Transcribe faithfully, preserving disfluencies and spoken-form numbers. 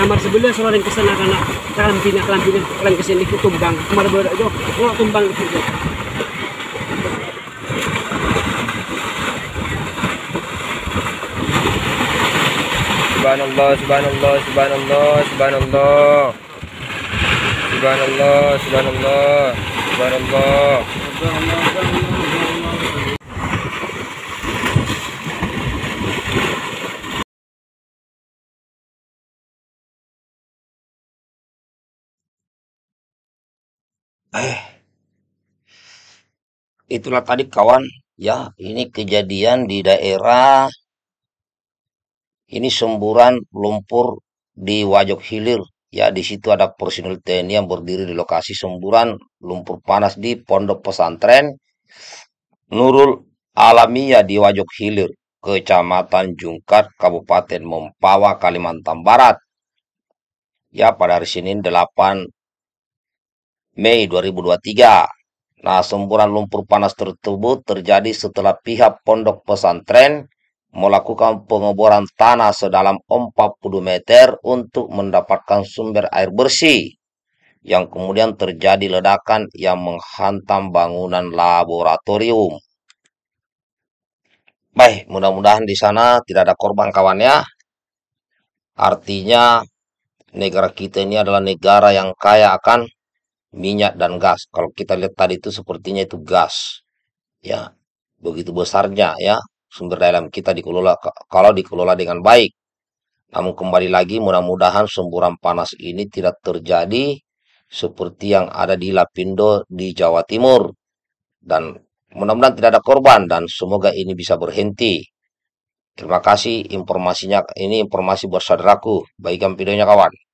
kamar sebelah soalnya kesana karena karantina karantina orang kesini itu tumbang kamar baru itu kalau tumbang itu. Subhanallah, subhanallah, subhanallah, subhanallah, subhanallah, subhanallah, subhanallah. Eh, itulah tadi kawan, ya ini kejadian di daerah. Ini semburan lumpur di Wajok Hilir. Ya, di situ ada personil T N I yang berdiri di lokasi semburan lumpur panas di Pondok Pesantren Nurul Alamiyyah di Wajok Hilir, Kecamatan Jungkar, Kabupaten Mempawah, Kalimantan Barat. Ya, pada hari Senin delapan Mei dua ribu dua puluh tiga. Nah, semburan lumpur panas tersebut terjadi setelah pihak Pondok Pesantren melakukan pengeboran tanah sedalam empat puluh meter untuk mendapatkan sumber air bersih yang kemudian terjadi ledakan yang menghantam bangunan laboratorium. Baik, mudah-mudahan di sana tidak ada korban kawannya. Artinya negara kita ini adalah negara yang kaya akan minyak dan gas. Kalau kita lihat tadi itu sepertinya itu gas. Ya, begitu besarnya ya. Sumber daya alam kita dikelola kalau dikelola dengan baik. Namun kembali lagi mudah-mudahan semburan panas ini tidak terjadi seperti yang ada di Lapindo di Jawa Timur. Dan mudah-mudahan tidak ada korban dan semoga ini bisa berhenti. Terima kasih informasinya, ini informasi buat saudaraku. Bagikan videonya kawan.